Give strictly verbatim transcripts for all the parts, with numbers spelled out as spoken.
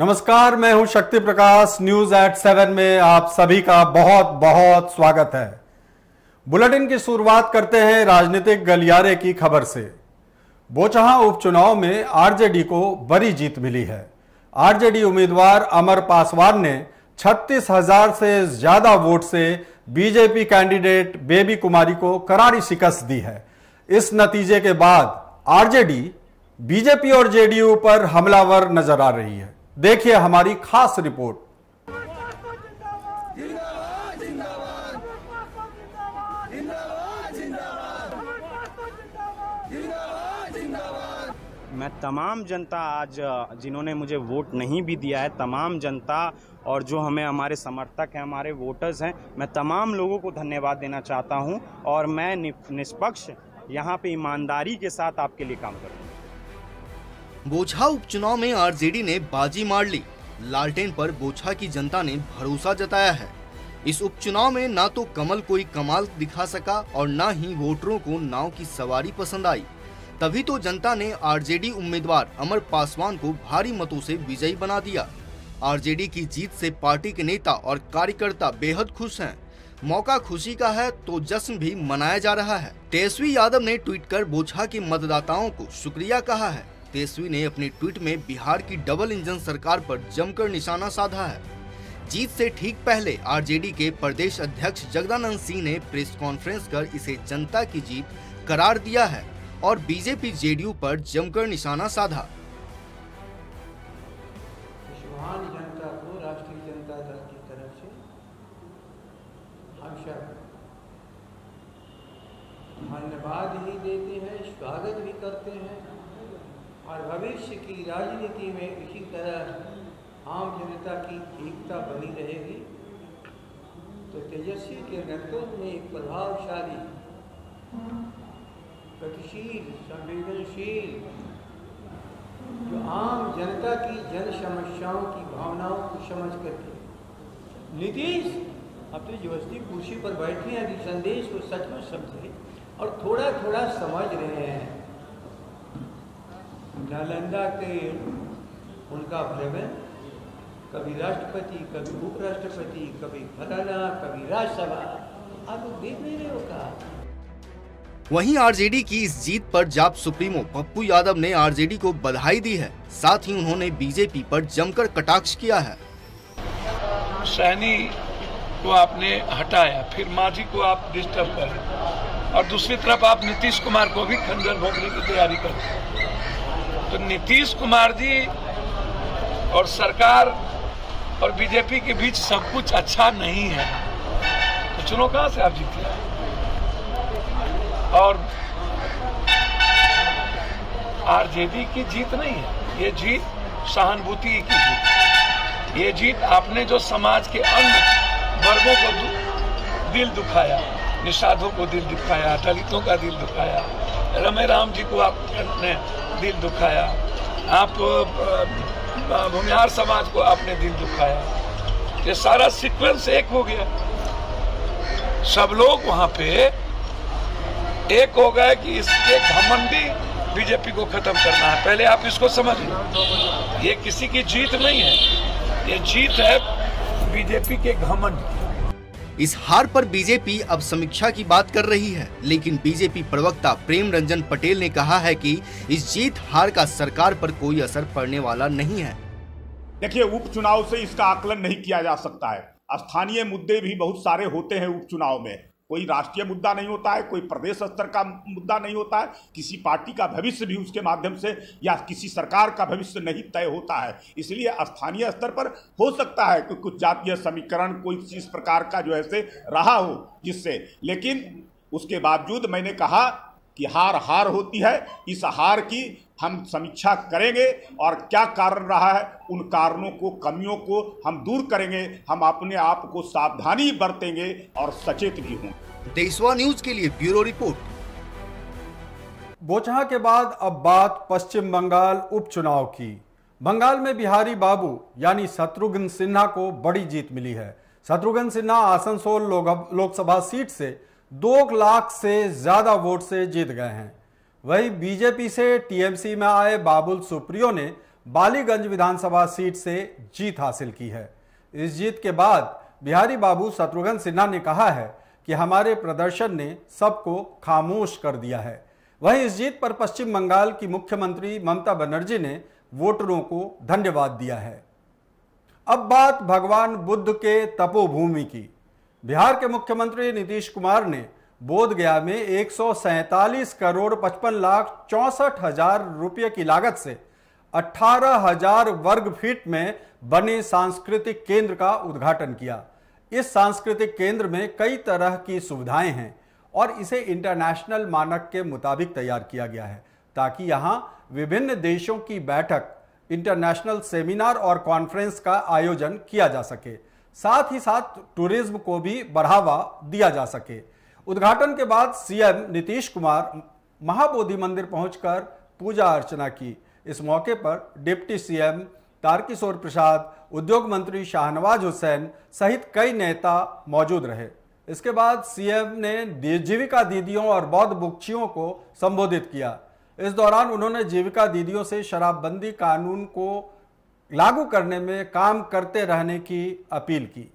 नमस्कार, मैं हूं शक्ति प्रकाश। न्यूज एट सेवन में आप सभी का बहुत बहुत स्वागत है। बुलेटिन की शुरुआत करते हैं राजनीतिक गलियारे की खबर से। बोचहा उपचुनाव में आरजेडी को बड़ी जीत मिली है। आरजेडी उम्मीदवार अमर पासवान ने छत्तीस हजार से ज्यादा वोट से बीजेपी कैंडिडेट बेबी कुमारी को करारी शिकस्त दी है। इस नतीजे के बाद आरजेडी बीजेपी और जेडीयू पर हमलावर नजर आ रही है। देखिए हमारी खास रिपोर्ट। जिंदावाद, जिंदावाद, जिंदावाद, जिंदावाद, जिंदावाद। मैं तमाम जनता आज जिन्होंने मुझे वोट नहीं भी दिया है, तमाम जनता और जो हमें हमारे समर्थक हैं, हमारे वोटर्स हैं, मैं तमाम लोगों को धन्यवाद देना चाहता हूं। और मैं निष्पक्ष यहां पे ईमानदारी के साथ आपके लिए काम करूँगा। बोचहा उपचुनाव में आरजेडी ने बाजी मार ली। लालटेन पर बोचहा की जनता ने भरोसा जताया है। इस उपचुनाव में ना तो कमल कोई कमाल दिखा सका और ना ही वोटरों को नाव की सवारी पसंद आई। तभी तो जनता ने आरजेडी उम्मीदवार अमर पासवान को भारी मतों से विजयी बना दिया। आरजेडी की जीत से पार्टी के नेता और कार्यकर्ता बेहद खुश हैं। मौका खुशी का है तो जश्न भी मनाया जा रहा है। तेजस्वी यादव ने ट्वीट कर बोचहा के मतदाताओं को शुक्रिया कहा है। तेजस्वी ने अपने ट्वीट में बिहार की डबल इंजन सरकार पर जमकर निशाना साधा है। जीत से ठीक पहले आरजेडी के प्रदेश अध्यक्ष जगदानंद सिंह ने प्रेस कॉन्फ्रेंस कर इसे जनता की जीत करार दिया है और बीजेपी जेडीयू पर जमकर निशाना साधा। महान जनता को राष्ट्रीय जनता दल की तरफ से हम सब धन्यवाद ही देते हैं, स्वागत भी करते हैं और भविष्य की राजनीति में इसी तरह आम जनता की एकता बनी रहेगी। तो तेजस्वी के नेतृत्व में एक प्रभावशाली, गतिशील, संवेदनशील, जो आम जनता की जन समस्याओं की भावनाओं को समझ करके, नीतीश अपनी जबरदस्ती कुर्सी पर बैठे हैं, इस संदेश को सचमुच समझे और थोड़ा थोड़ा समझ रहे हैं। नालंदा के उनका भ्रमण, कभी राष्ट्रपति, कभी उपराष्ट्रपति, कभी घराना, कभी राज्यसभा, आप लोग देख नहीं रहे होगा। वहीं आरजेडी की इस जीत पर जाप सुप्रीमो पप्पू यादव ने आरजेडी को बधाई दी है। साथ ही उन्होंने बीजेपी पर जमकर कटाक्ष किया है। सैनी को आपने हटाया, फिर माझी को आप डिस्टर्ब कर, और दूसरी तरफ आप नीतीश कुमार को भी खंजर भोंकने की तैयारी करते। तो नीतीश कुमार जी और सरकार और बीजेपी के बीच सब कुछ अच्छा नहीं है, तो चुनाव कहाँ से आप जीते? और आरजेडी की जीत नहीं है, ये जीत सहानुभूति की जीत। ये जीत आपने जो समाज के अन्य वर्गों को दु, दिल दुखाया, निषादों को दिल दुखाया, दलितों का दिल दुखाया, रमे राम जी को आपने दिल दुखाया, आप भूमिहार समाज को आपने दिल दुखाया। ये सारा सीक्वेंस एक हो गया, सब लोग वहां पे एक हो गए कि इसके घमंडी बीजेपी को खत्म करना है। पहले आप इसको समझिए, ये किसी की जीत नहीं है, ये जीत है बीजेपी के घमंड। इस हार पर बीजेपी अब समीक्षा की बात कर रही है, लेकिन बीजेपी प्रवक्ता प्रेम रंजन पटेल ने कहा है कि इस जीत हार का सरकार पर कोई असर पड़ने वाला नहीं है। देखिए, उपचुनाव से इसका आकलन नहीं किया जा सकता है। स्थानीय मुद्दे भी बहुत सारे होते हैं उपचुनाव में, कोई राष्ट्रीय मुद्दा नहीं होता है, कोई प्रदेश स्तर का मुद्दा नहीं होता है, किसी पार्टी का भविष्य भी उसके माध्यम से या किसी सरकार का भविष्य नहीं तय होता है। इसलिए स्थानीय स्तर पर हो सकता है कि कुछ जातीय समीकरण, कोई इस प्रकार का जो ऐसे रहा हो जिससे, लेकिन उसके बावजूद मैंने कहा कि हार हार होती है। इस हार की हम समीक्षा करेंगे और क्या कारण रहा है, उन कारणों को, कमियों को हम दूर करेंगे। हम अपने आप को सावधानी बरतेंगे और सचेत भी होंगे। देशवा न्यूज के लिए ब्यूरो रिपोर्ट। बोचहा के बाद अब बात पश्चिम बंगाल उपचुनाव की। बंगाल में बिहारी बाबू यानी शत्रुघ्न सिन्हा को बड़ी जीत मिली है। शत्रुघ्न सिन्हा आसनसोल लोकसभा सीट से दो लाख से ज्यादा वोट से जीत गए हैं। वही बीजेपी से टीएमसी में आए बाबुल सुप्रियो ने बालीगंज विधानसभा सीट से जीत हासिल की है। इस जीत के बाद बिहारी बाबू शत्रुघ्न सिन्हा ने कहा है कि हमारे प्रदर्शन ने सबको खामोश कर दिया है। वहीं इस जीत पर पश्चिम बंगाल की मुख्यमंत्री ममता बनर्जी ने वोटरों को धन्यवाद दिया है। अब बात भगवान बुद्ध के तपोभूमि की। बिहार के मुख्यमंत्री नीतीश कुमार ने बोधगया में एक सौ सैंतालीस करोड़ पचपन लाख चौंसठ हजार रुपये की लागत से अठारह हजार वर्ग फीट में बने सांस्कृतिक केंद्र का उद्घाटन किया। इस सांस्कृतिक केंद्र में कई तरह की सुविधाएं हैं और इसे इंटरनेशनल मानक के मुताबिक तैयार किया गया है, ताकि यहाँ विभिन्न देशों की बैठक, इंटरनेशनल सेमिनार और कॉन्फ्रेंस का आयोजन किया जा सके। साथ ही साथ टूरिज्म को भी बढ़ावा दिया जा सके। उद्घाटन के बाद सीएम नीतीश कुमार महाबोधि मंदिर पहुंचकर पूजा अर्चना की। इस मौके पर डिप्टी सीएम तारकिशोर प्रसाद, उद्योग मंत्री शाहनवाज हुसैन सहित कई नेता मौजूद रहे। इसके बाद सीएम ने जीविका दीदियों और बौद्ध बुक्षियों को संबोधित किया। इस दौरान उन्होंने जीविका दीदियों से शराबबंदी कानून को लागू करने में काम करते रहने की अपील की।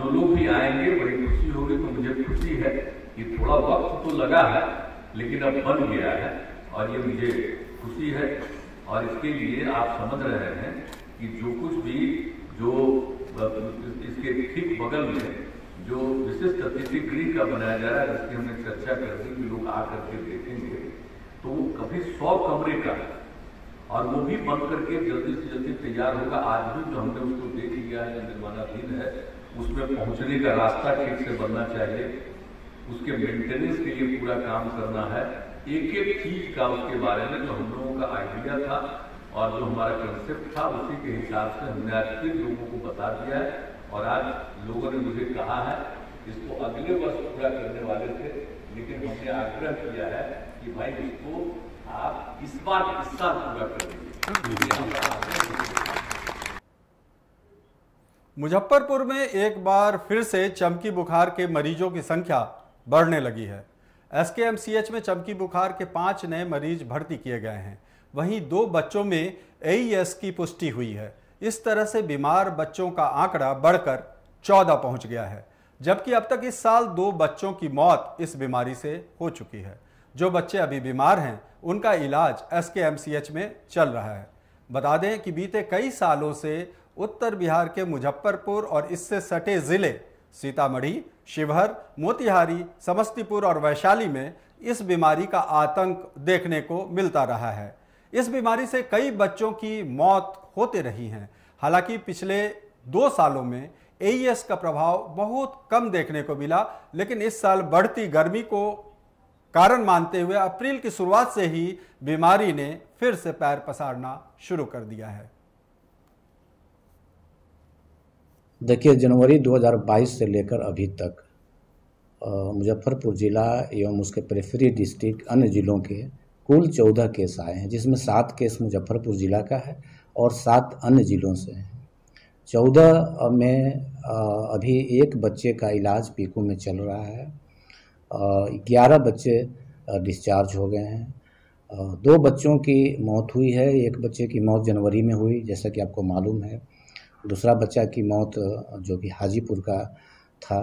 हम लोग भी आएंगे, बड़ी खुशी होगी। तो मुझे खुशी है कि थोड़ा वक्त तो लगा है, लेकिन अब बन गया है और ये मुझे खुशी है। और इसके लिए आप समझ रहे हैं कि जो कुछ भी जो इसके ठीक बगल में जो विशिष्ट अतिथि गृह का बनाया जा रहा है, जिसकी हमने चर्चा कर दी कि लोग आकर के देखेंगे, तो कभी सौ कमरे का और वो भी बन करके जल्दी से जल्दी तैयार होगा। आज भी जो हमने उसको देख लिया है, निर्माणाधीन है, उसमें पहुंचने का रास्ता ठीक से बनना चाहिए। उसके मेंटेनेंस के लिए पूरा काम करना है। एक एक चीज का उसके बारे में जो हम लोगों का आइडिया था और जो हमारा कंसेप्ट था, उसी के हिसाब से हमने आज फिर लोगों को बता दिया है। और आज लोगों ने मुझे कहा है, इसको अगले वर्ष पूरा करने वाले थे, लेकिन हमने आग्रह किया है कि भाई इसको आप इस बार इस साल पूरा करेंगे। मुजफ्फरपुर में एक बार फिर से चमकी बुखार के मरीजों की संख्या बढ़ने लगी है। एसकेएमसीएच में चमकी बुखार के पांच नए मरीज भर्ती किए गए हैं। वहीं दो बच्चों में एईएस की पुष्टि हुई है। इस तरह से बीमार बच्चों का आंकड़ा बढ़कर चौदह पहुंच गया है, जबकि अब तक इस साल दो बच्चों की मौत इस बीमारी से हो चुकी है। जो बच्चे अभी बीमार हैं, उनका इलाज एसकेएमसीएच में चल रहा है। बता दें कि बीते कई सालों से उत्तर बिहार के मुजफ्फरपुर और इससे सटे जिले सीतामढ़ी, शिवहर, मोतिहारी, समस्तीपुर और वैशाली में इस बीमारी का आतंक देखने को मिलता रहा है। इस बीमारी से कई बच्चों की मौत होती रही हैं। हालांकि पिछले दो सालों में एईएस का प्रभाव बहुत कम देखने को मिला, लेकिन इस साल बढ़ती गर्मी को कारण मानते हुए अप्रैल की शुरुआत से ही बीमारी ने फिर से पैर पसारना शुरू कर दिया है। देखिए, जनवरी दो हज़ार बाईस से लेकर अभी तक मुजफ्फरपुर ज़िला एवं उसके पेरिफेरी डिस्ट्रिक्ट अन्य ज़िलों के कुल चौदह केस आए हैं, जिसमें सात केस मुजफ्फरपुर ज़िला का है और सात अन्य ज़िलों से हैं। चौदह में अभी एक बच्चे का इलाज पीकू में चल रहा है, ग्यारह बच्चे डिस्चार्ज हो गए हैं, दो बच्चों की मौत हुई है। एक बच्चे की मौत जनवरी में हुई, जैसा कि आपको मालूम है। दूसरा बच्चा की मौत जो कि हाजीपुर का था।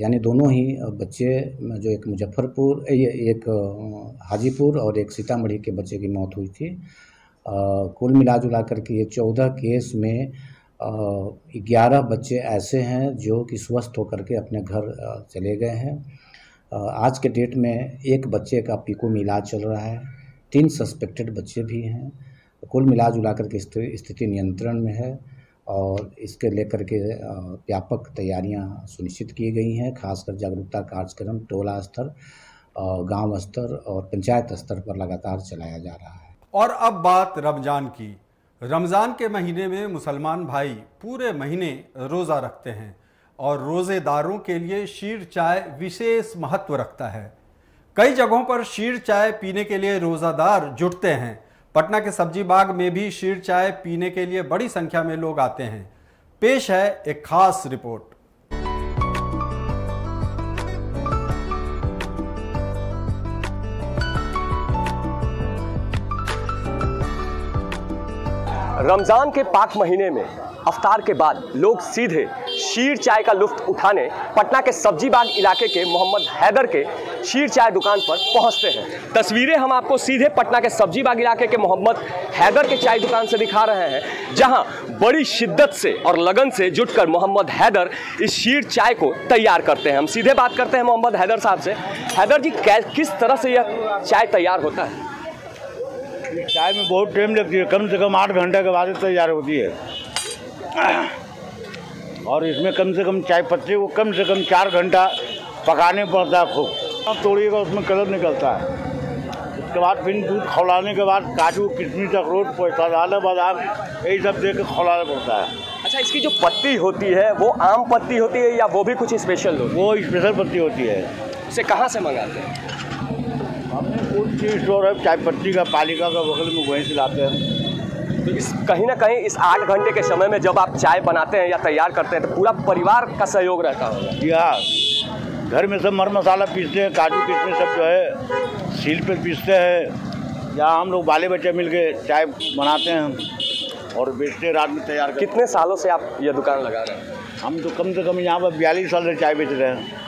यानी दोनों ही बच्चे जो एक मुजफ्फरपुर एक हाजीपुर और एक सीतामढ़ी के बच्चे की मौत हुई थी। कुल मिला जुला करके ये चौदह केस में ग्यारह बच्चे ऐसे हैं जो कि स्वस्थ होकर के अपने घर चले गए हैं। आज के डेट में एक बच्चे का पीकू में इलाज चल रहा है, तीन सस्पेक्टेड बच्चे भी हैं। कुल मिला जुला करके स्थिति नियंत्रण में है और इसके लेकर के व्यापक तैयारियां सुनिश्चित की गई हैं, खासकर जागरूकता कार्यक्रम टोला स्तर, गांव स्तर और पंचायत स्तर पर लगातार चलाया जा रहा है। और अब बात रमज़ान की। रमज़ान के महीने में मुसलमान भाई पूरे महीने रोज़ा रखते हैं और रोज़ेदारों के लिए शीर चाय विशेष महत्व रखता है। कई जगहों पर शीर चाय पीने के लिए रोज़ादार जुटते हैं। पटना के सब्जी बाग में भी शीर चाय पीने के लिए बड़ी संख्या में लोग आते हैं। पेश है एक खास रिपोर्ट। रमज़ान के पाक महीने में अफ्तार के बाद लोग सीधे शीर चाय का लुत्फ़ उठाने पटना के सब्जी बाग इलाके के मोहम्मद हैदर के शीर चाय दुकान पर पहुंचते हैं। तस्वीरें हम आपको सीधे पटना के सब्जी बाग इलाके के मोहम्मद हैदर के चाय दुकान से दिखा रहे हैं, जहां बड़ी शिद्दत से और लगन से जुटकर मोहम्मद हैदर इस शीर चाय को तैयार करते हैं। हम सीधे बात करते हैं मोहम्मद हैदर साहब से। हैदर जी, किस तरह से यह चाय तैयार होता है? चाय में बहुत टाइम लगती है, कम से कम आठ घंटे के बाद तैयार होती है, और इसमें कम से कम चाय पत्ती को कम से कम चार घंटा पकाने पड़ता है। खूब तोड़िएगा, उसमें कलर निकलता है। उसके बाद फिर दूध खौलाने के बाद काजू, किशमिश, अखरोट, पिस्ता, आला, बादाम, यही सब दे के खौलाना पड़ता है। अच्छा, इसकी जो पत्ती होती है वो आम पत्ती होती है या वो भी कुछ स्पेशल होती है? वो स्पेशल पत्ती होती है। उसे कहाँ से मंगाते हैं? हमने कोई चीज स्टोर है चाय पत्ती का, पालिका का, बगल में वहीं से लाते हैं। तो इस कहीं ना कहीं इस आठ घंटे के समय में जब आप चाय बनाते हैं या तैयार करते हैं तो पूरा परिवार का सहयोग रहता होगा? जी हाँ, घर में सब मर मसाला पीसते हैं, काजू किशमिश सब जो है सील पे पीसते हैं। यहाँ हम लोग बाले बच्चे मिल के चाय बनाते हैं और बेचते हैं, रात में तैयार करते हैं। कितने सालों से आप ये दुकान लगा रहे हैं? हम तो कम से कम यहाँ पर बयालीस साल से चाय बेच रहे हैं।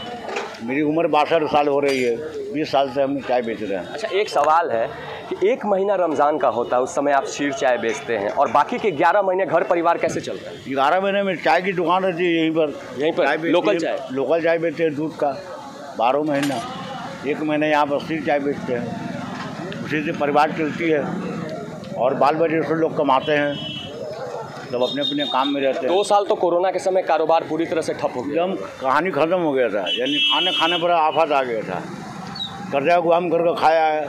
मेरी उम्र बासठ साल हो रही है, बीस साल से हम चाय बेच रहे हैं। अच्छा, एक सवाल है कि एक महीना रमज़ान का होता है, उस समय आप शीर चाय बेचते हैं और बाकी के ग्यारह महीने घर परिवार कैसे चलता है? ग्यारह महीने में चाय की दुकान रहती है यहीं पर, यहीं पर लोकल चाय लोकल चाय बेचते हैं, दूध का बारह महीना, एक महीने यहाँ पर शीर चाय बेचते हैं। उसी से परिवार चलती है और बाल बच्चे से लोग कमाते हैं, तब अपने अपने काम में रहते हैं। दो साल तो कोरोना के समय कारोबार पूरी तरह से ठप हो गया, एकदम कहानी ख़त्म हो गया था, यानी खाने खाने पर आफत आ गया था। कर्जा गुलाम करके खाया है,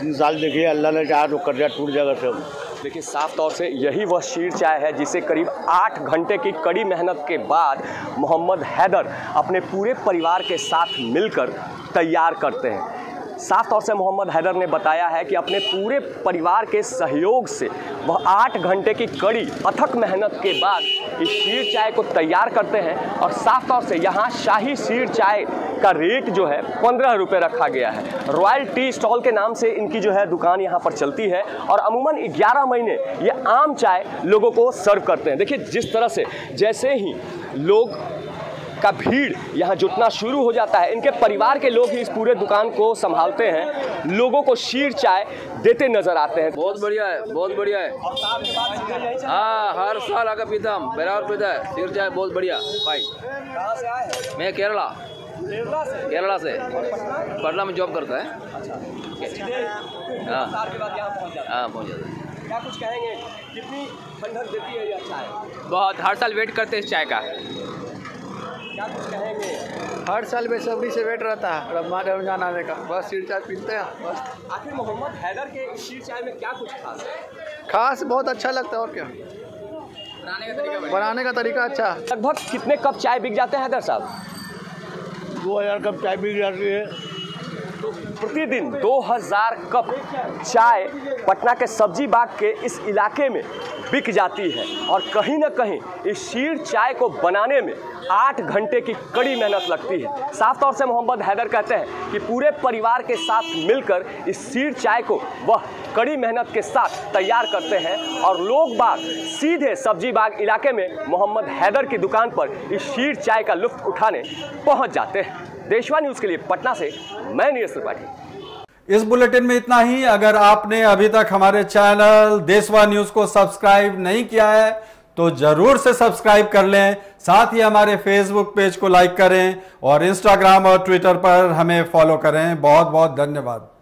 तीन साल देखिए, अल्लाह ने चाहा तो कर्जा टूट जाएगा सब। देखिए, साफ तौर से यही वह शीर चाय है जिसे करीब आठ घंटे की कड़ी मेहनत के बाद मोहम्मद हैदर अपने पूरे परिवार के साथ मिलकर तैयार करते हैं। साफ तौर से मोहम्मद हैदर ने बताया है कि अपने पूरे परिवार के सहयोग से वह आठ घंटे की कड़ी अथक मेहनत के बाद इस शीर चाय को तैयार करते हैं। और साफ तौर से यहाँ शाही शीर चाय का रेट जो है पंद्रह रुपये रखा गया है। रॉयल टी स्टॉल के नाम से इनकी जो है दुकान यहाँ पर चलती है और अमूमन ग्यारह महीने ये आम चाय लोगों को सर्व करते हैं। देखिए, जिस तरह से जैसे ही लोग का भीड़ यहाँ जुटना शुरू हो जाता है, इनके परिवार के लोग ही इस पूरे दुकान को संभालते हैं, लोगों को शीर चाय देते नजर आते हैं। बहुत बढ़िया है, बहुत बढ़िया है। हाँ, हर साल आकर पीता हम, बराबर पीता है शीर चाय, बहुत बढ़िया भाई। मैं केरला केरला से पटना में जॉब करता है। हाँ हाँ, पहुँच जाता है। क्या कुछ कहेंगे, कितनी ठंडक देती है यह चाय? बहुत, हर साल वेट करते हैं इस चाय का। हर साल बेसब्री से वेट रहता है रमजान रमजान आने का, बस शीर चाय पीते हैं बस। आखिर मोहम्मद हैदर के शीर चाय में क्या कुछ खास है? खास बहुत अच्छा लगता है, और क्या, बनाने का तरीका बनाने का तरीका अच्छा। लगभग कितने कप चाय बिक जाते हैं हैदर साहब? दो हज़ार कप चाय बिक जाती है प्रतिदिन। दो हज़ार कप चाय पटना के सब्जी बाग के इस इलाके में बिक जाती है और कहीं ना कहीं इस शीर चाय को बनाने में आठ घंटे की कड़ी मेहनत लगती है। साफ तौर से मोहम्मद हैदर कहते हैं कि पूरे परिवार के साथ मिलकर इस शीर चाय को वह कड़ी मेहनत के साथ तैयार करते हैं और लोग बाग सीधे सब्जी बाग इलाके में मोहम्मद हैदर की दुकान पर इस शीर चाय का लुत्फ़ उठाने पहुँच जाते हैं। देशवा न्यूज के लिए पटना से मैं नीरज त्रिपाठी। इस बुलेटिन में इतना ही। अगर आपने अभी तक हमारे चैनल देशवा न्यूज को सब्सक्राइब नहीं किया है तो जरूर से सब्सक्राइब कर लें, साथ ही हमारे फेसबुक पेज को लाइक करें और इंस्टाग्राम और ट्विटर पर हमें फॉलो करें। बहुत बहुत धन्यवाद।